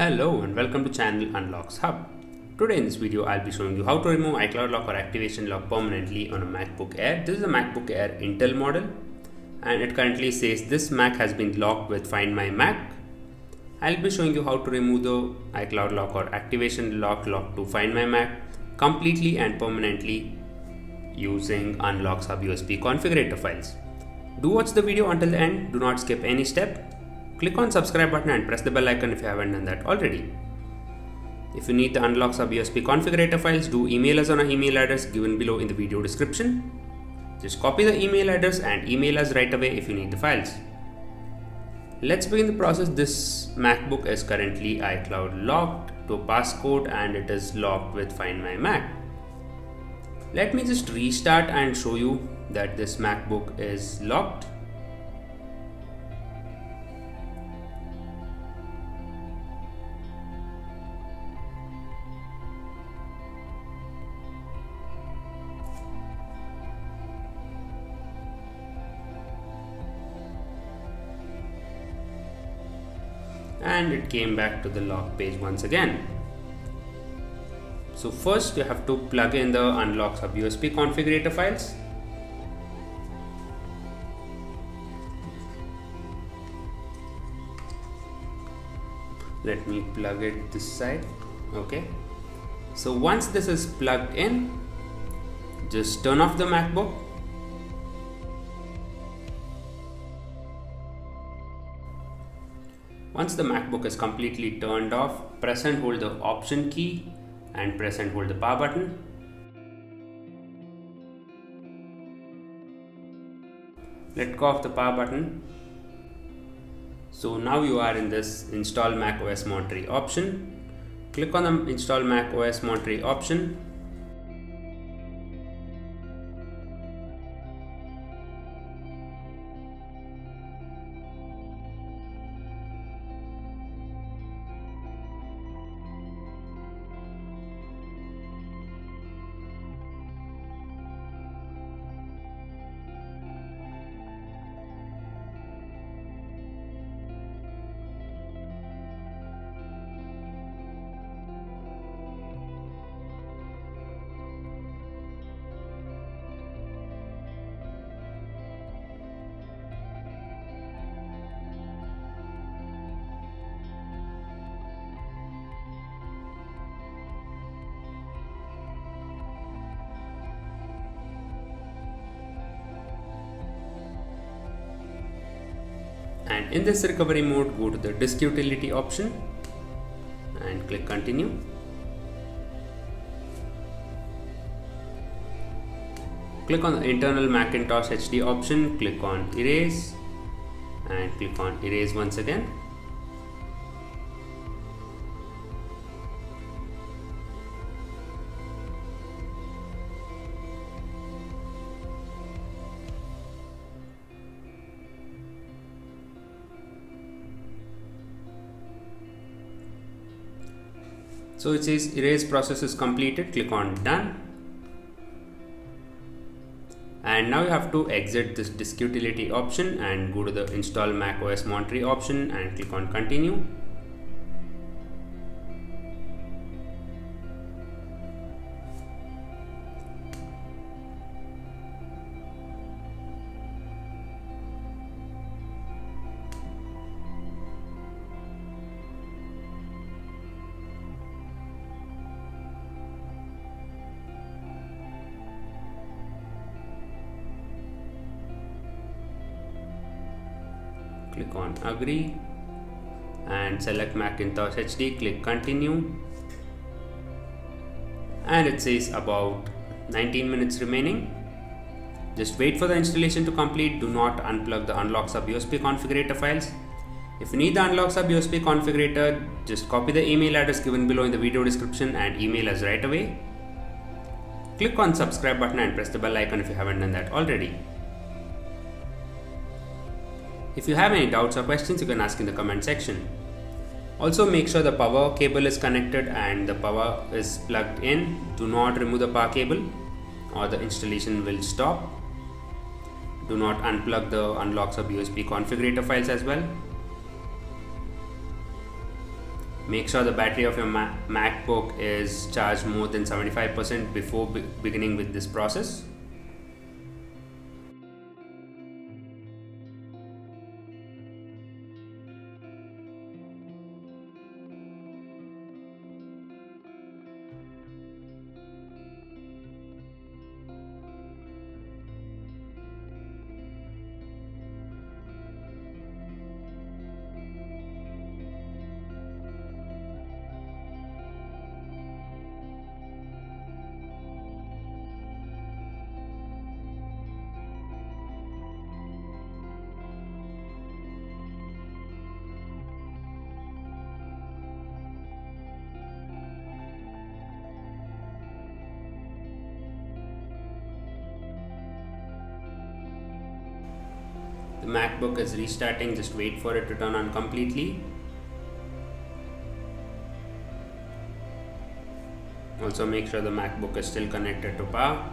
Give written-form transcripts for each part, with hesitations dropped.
Hello and welcome to channel Unlocks Hub. Today in this video I'll be showing you how to remove iCloud lock or activation lock permanently on a MacBook Air. This is a MacBook Air Intel model and it currently says this Mac has been locked with Find My Mac. I'll be showing you how to remove the iCloud lock or activation lock to Find My Mac completely and permanently using Unlocks Hub USB configurator files. Do watch the video until the end, do not skip any step. Click on subscribe button and press the bell icon if you haven't done that already. If you need the Unlocks Hub USB configurator files, do email us on our email address given below in the video description. Just copy the email address and email us right away if you need the files. Let's begin the process. This MacBook is currently iCloud locked to a passcode and it is locked with Find My Mac. Let me just restart and show you that this MacBook is locked. And it came back to the lock page once again. So first you have to plug in the Unlocks Hub USB configurator files. Let me plug it this side. Okay. So once this is plugged in, just turn off the MacBook. Once the MacBook is completely turned off, press and hold the Option key and press and hold the power button. Let go of the power button. So now you are in this Install macOS Monterey option. Click on the Install macOS Monterey option. And in this recovery mode, go to the Disk Utility option and click Continue. Click on the internal Macintosh HD option, click on Erase and click on Erase once again. So it says erase process is completed, click on done. And now you have to exit this disk utility option and go to the install macOS Monterey option and click on continue. Click on agree and select Macintosh HD, click continue, and it says about 19 minutes remaining. Just wait for the installation to complete. Do not unplug the Unlocks Hub USB configurator files. If you need the Unlocks Hub USB configurator, just copy the email address given below in the video description and email us right away. Click on subscribe button and press the bell icon if you haven't done that already. If you have any doubts or questions, you can ask in the comment section. Also make sure the power cable is connected and the power is plugged in. Do not remove the power cable or the installation will stop. Do not unplug the Unlocks Hub USB configurator files as well. Make sure the battery of your MacBook is charged more than 75% before beginning with this process. The MacBook is restarting, just wait for it to turn on completely. Also make sure the MacBook is still connected to power.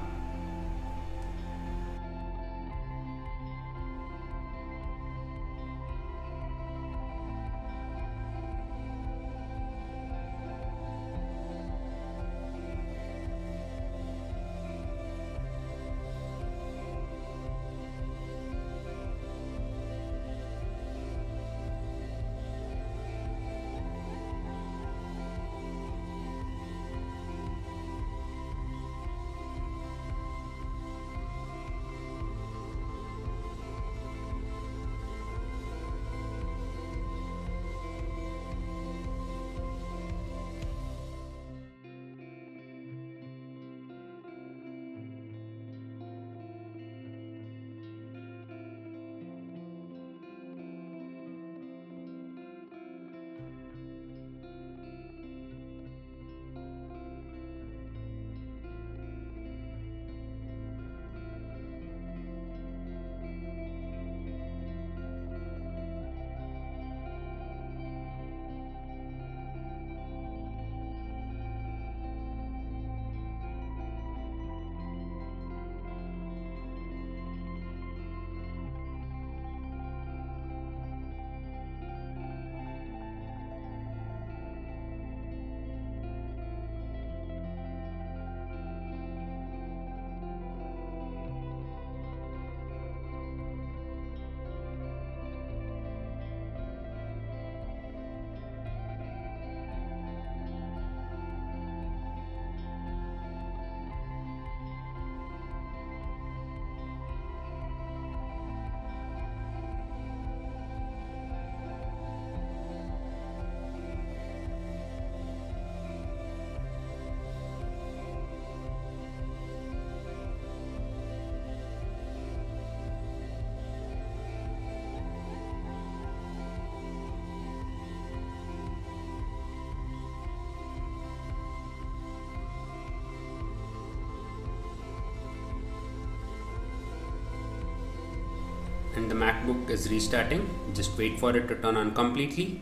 And the MacBook is restarting, just wait for it to turn on completely.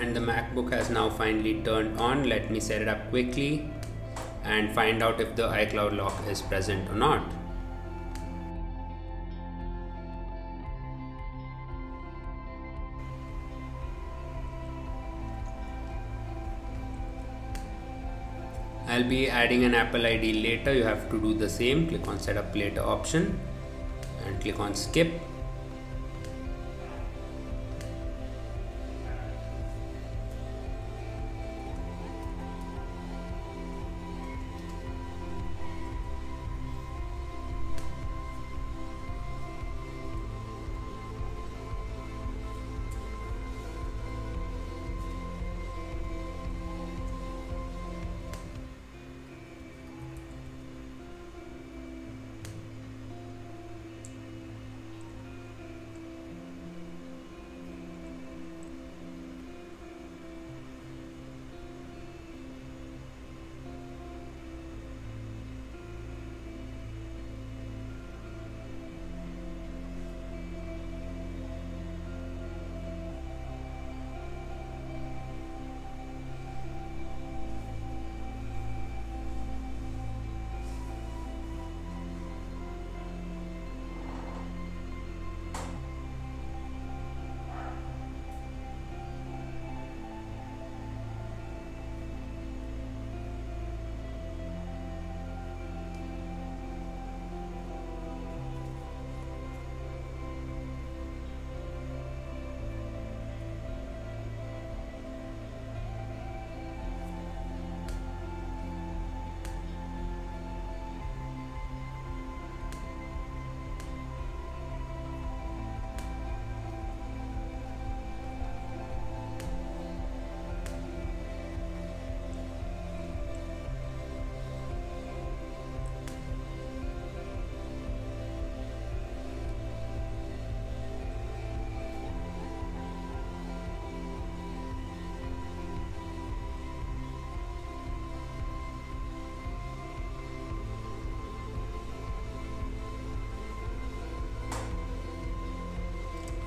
And the MacBook has now finally turned on. Let me set it up quickly and find out if the iCloud lock is present or not. I'll be adding an Apple ID later. You have to do the same. Click on Setup Later option and click on Skip.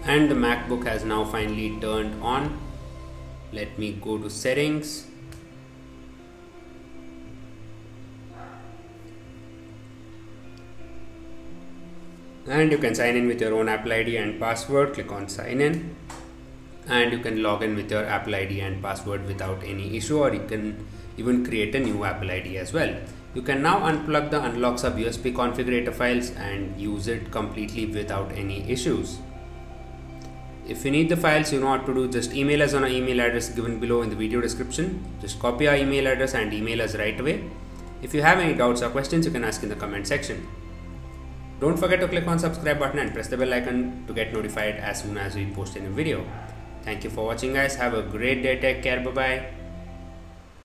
and the MacBook has now finally turned on. Let me go to settings. And you can sign in with your own Apple ID and password. Click on sign in and you can log in with your Apple ID and password without any issue, or you can even create a new Apple ID as well. You can now unplug the Unlocks Hub USB configurator files and use it completely without any issues. If you need the files, you know what to do. Just email us on our email address given below in the video description. Just copy our email address and email us right away. If you have any doubts or questions, you can ask in the comment section. Don't forget to click on the subscribe button and press the bell icon to get notified as soon as we post a new video. Thank you for watching, guys. Have a great day. Take care. Bye-bye.